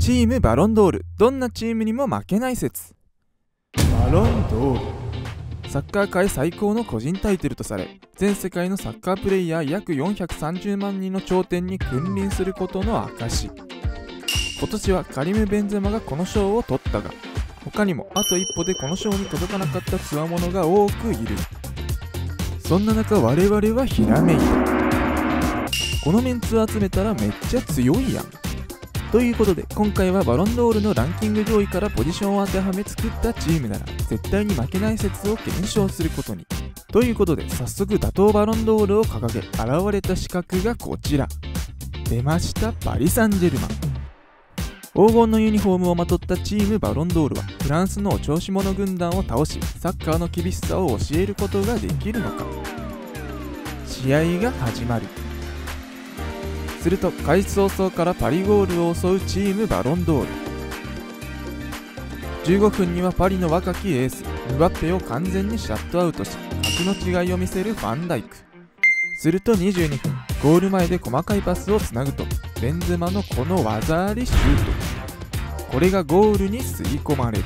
チームバロンドール、どんなチームにも負けない説。バロンドール、サッカー界最高の個人タイトルとされ、全世界のサッカープレイヤー約430万人の頂点に君臨することの証。今年はカリム・ベンゼマがこの賞を取ったが、他にもあと一歩でこの賞に届かなかった強者が多くいる。そんな中、我々はひらめいた。このメンツを集めたらめっちゃ強いやん。ということで、今回はバロンドールのランキング上位からポジションを当てはめ作ったチームなら絶対に負けない説を検証することに。ということで、早速打倒バロンドールを掲げ現れた刺客がこちら。出ました、パリ・サンジェルマン。黄金のユニフォームをまとったチームバロンドールはフランスのお調子者軍団を倒し、サッカーの厳しさを教えることができるのか。試合が始まる。すると開始早々からパリゴールを襲うチームバロンドール。15分にはパリの若きエースムバッペを完全にシャットアウトし、格の違いを見せるファンダイク。すると22分、ゴール前で細かいパスをつなぐとベンゼマのこの技ありシュート、これがゴールに吸い込まれる。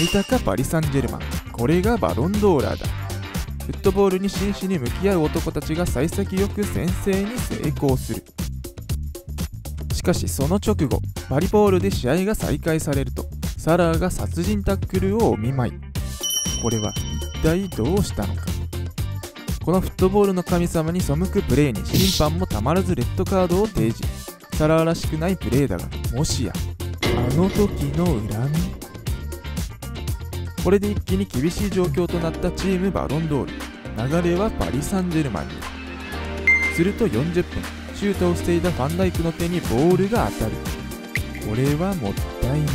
見たかパリ・サンジェルマン、これがバロンドーラーだ。フットボールに真摯に向き合う男たちが幸先よく先制に成功する。しかしその直後、バリポールで試合が再開されるとサラーが殺人タックルをお見舞い。これは一体どうしたのか。このフットボールの神様に背くプレーに審判もたまらずレッドカードを提示。サラーらしくないプレーだが、もしやあの時の恨み。これで一気に厳しい状況となったチームバロンドール、流れはパリ・サンジェルマンに。すると40分、シュートをしていたファンダイクの手にボールが当たる。これはもったいない。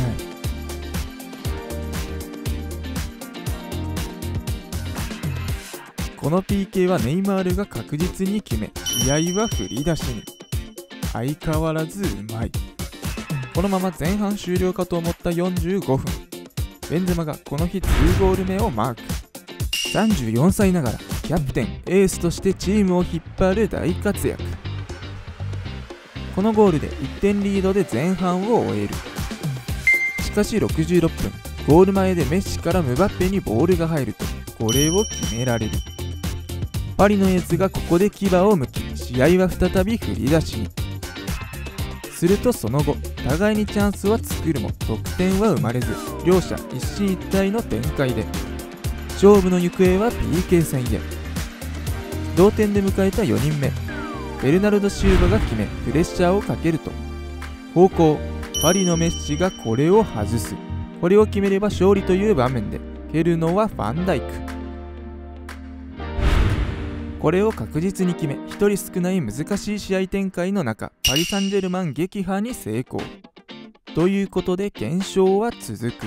この PK はネイマールが確実に決め、試合は振り出しに。相変わらずうまい。このまま前半終了かと思った45分、ベンゼマがこの日2ゴール目をマーク。34歳ながらキャプテン、エースとしてチームを引っ張る大活躍。このゴールで1点リードで前半を終える。しかし66分、ゴール前でメッシからムバッペにボールが入ると、これを決められる。パリのエースがここで牙をむき、試合は再び振り出しに。するとその後、互いにチャンスは作るも得点は生まれず、両者一進一退の展開で勝負の行方は PK 戦へ。同点で迎えた4人目、ベルナルド・シューバが決めプレッシャーをかけると、方向パリのメッシがこれを外す。これを決めれば勝利という場面で蹴るのはファンダイク。これを確実に決め、1人少ない難しい試合展開の中、パリ・サンジェルマン撃破に成功。ということで検証は続く。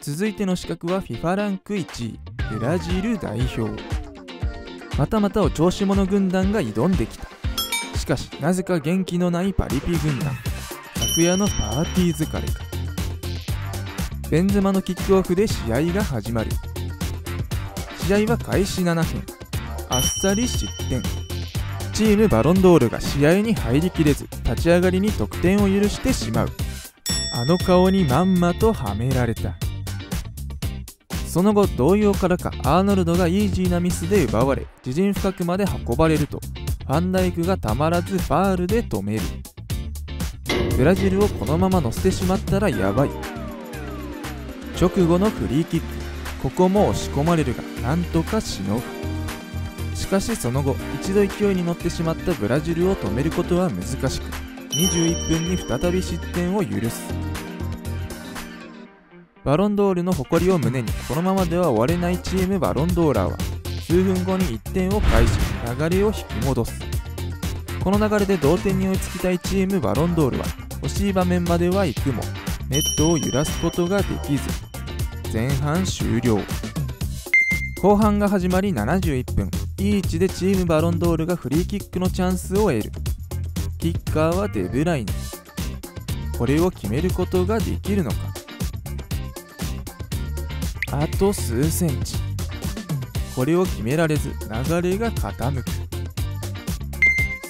続いての刺客は FIFA ランク1位、ブラジル代表。またまたお調子者軍団が挑んできた。しかしなぜか元気のないパリピ軍団、昨夜のパーティー疲れか。ベンゼマのキックオフで試合が始まる。試合は開始7分、あっさり失点。チームバロンドールが試合に入りきれず、立ち上がりに得点を許してしまう。あの顔にまんまとはめられた。その後同様からか、アーノルドがイージーなミスで奪われ自陣深くまで運ばれると、ファンダイクがたまらずファールで止める。ブラジルをこのまま乗せてしまったらやばい。直後のフリーキック、ここも押し込まれるがなんとかしのぐ。しかしその後、一度勢いに乗ってしまったブラジルを止めることは難しく、21分に再び失点を許す。バロンドールの誇りを胸に、このままでは終われないチームバロンドーラーは数分後に1点を返し、流れを引き戻す。この流れで同点に追いつきたいチームバロンドールは惜しい場面までは行くもネットを揺らすことができず、前半終了。後半が始まり71分、いい位置でチームバロンドールがフリーキックのチャンスを得る。キッカーはデブライネ。これを決めることができるのか。あと数センチ。これを決められず流れが傾く。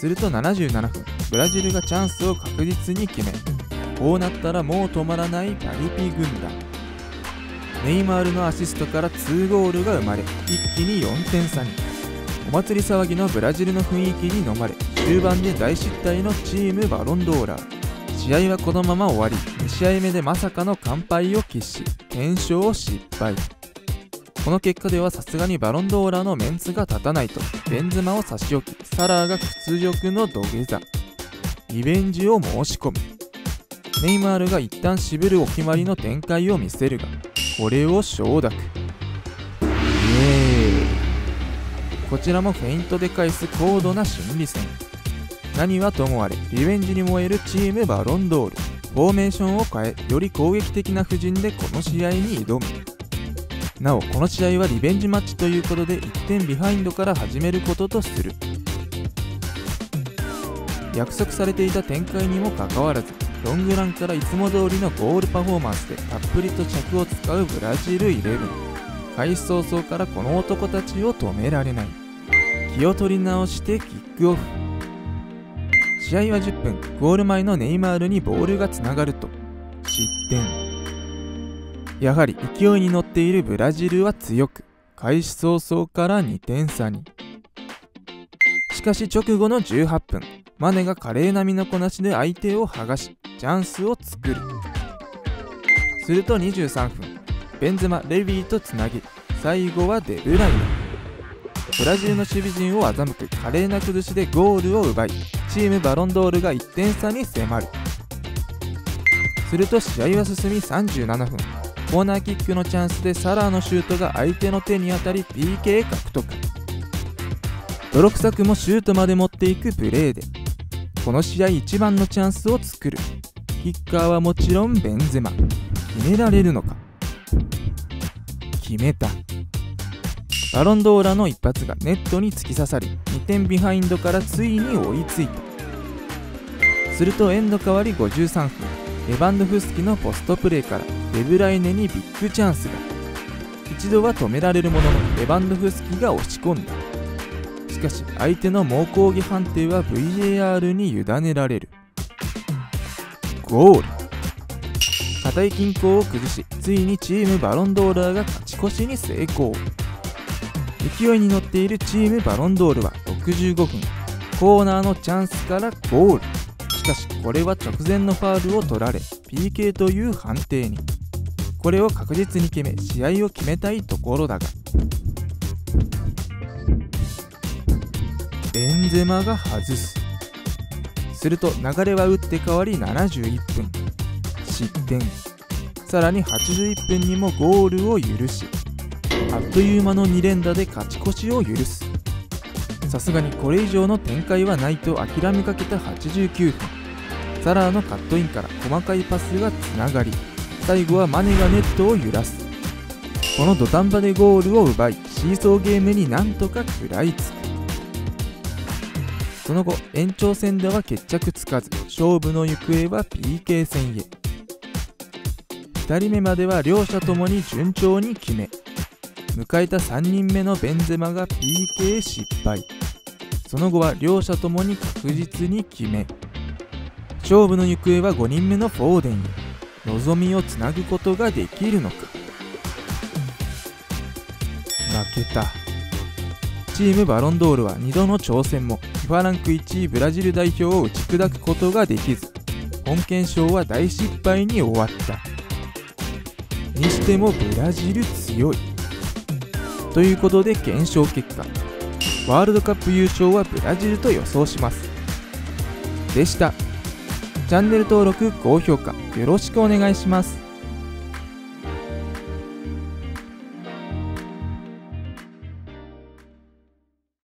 すると77分、ブラジルがチャンスを確実に決め、こうなったらもう止まらないパリピ軍団。ネイマールのアシストから2ゴールが生まれ、一気に4点差に。お祭り騒ぎのブラジルの雰囲気に飲まれ、中盤で大失態のチームバロンドーラー。試合はこのまま終わり、2試合目でまさかの完敗を喫し、検証失敗。この結果ではさすがにバロンドーラのメンツが立たないと、ベンゼマを差し置き、サラーが屈辱の土下座。リベンジを申し込む。ネイマールが一旦渋るお決まりの展開を見せるが、これを承諾。こちらもフェイントで返す高度な心理戦。何はともあれ、リベンジに燃えるチームバロンドール。フォーメーションを変え、より攻撃的な布陣でこの試合に挑む。なお、この試合はリベンジマッチということで1点ビハインドから始めることとする。約束されていた展開にもかかわらず、ロングランからいつも通りのゴールパフォーマンスでたっぷりと着を使うブラジル11。開始早々からこの男たちを止められない。気を取り直してキックオフ。試合は10分、ゴール前のネイマールにボールがつながると失点。やはり勢いに乗っているブラジルは強く、開始早々から2点差に。しかし直後の18分、マネが華麗な身のこなしで相手を剥がし、チャンスを作る。すると23分、ベンゼマ、レビーとつなぎ、最後はデブライネ。ブラジルの守備陣を欺く華麗な崩しでゴールを奪い、チームバロンドールが1点差に迫る。すると試合は進み37分。コーナーキックのチャンスでサラーのシュートが相手の手に当たり PK 獲得。泥臭くもシュートまで持っていくプレーでこの試合一番のチャンスを作る。キッカーはもちろんベンゼマ。決められるのか。決めた。バロンドーラの一発がネットに突き刺さり、2点ビハインドからついに追いついた。するとエンド変わり53分、レバンドフスキのポストプレーからデブライネにビッグチャンスが。一度は止められるもののレバンドフスキが押し込んだ。しかし相手の猛抗議判定は VAR に委ねられる。ゴール。堅い均衡を崩し、ついにチームバロンドーラーが勝ち越しに成功。勢いに乗っているチームバロンドールは65分、コーナーのチャンスからゴール。しかしこれは直前のファールを取られ PK という判定に。これを確実に決め試合を決めたいところだが、ベンゼマが外す。すると流れは打って変わり71分、失点。さらに81分にもゴールを許し、あっという間の2連打で勝ち越しを許す。さすがにこれ以上の展開はないと諦めかけた89分、サラーのカットインから細かいパスがつながり、最後はマネがネットを揺らす。この土壇場でゴールを奪い、シーソーゲームになんとか食らいつく。その後延長戦では決着つかず、勝負の行方は PK 戦へ。2人目までは両者ともに順調に決め、迎えた3人目のベンゼマが PK 失敗。その後は両者ともに確実に決め、勝負の行方は5人目のフォーデンへ。望みをつなぐことができるのか。負けた。チームバロンドールは2度の挑戦も FIFA ランク1位ブラジル代表を打ち砕くことができず、本検証は大失敗に終わった。にしてもブラジル強いということで、検証結果ワールドカップ優勝はブラジルと予想しますでした。チャンネル登録、高評価よろしくお願いします。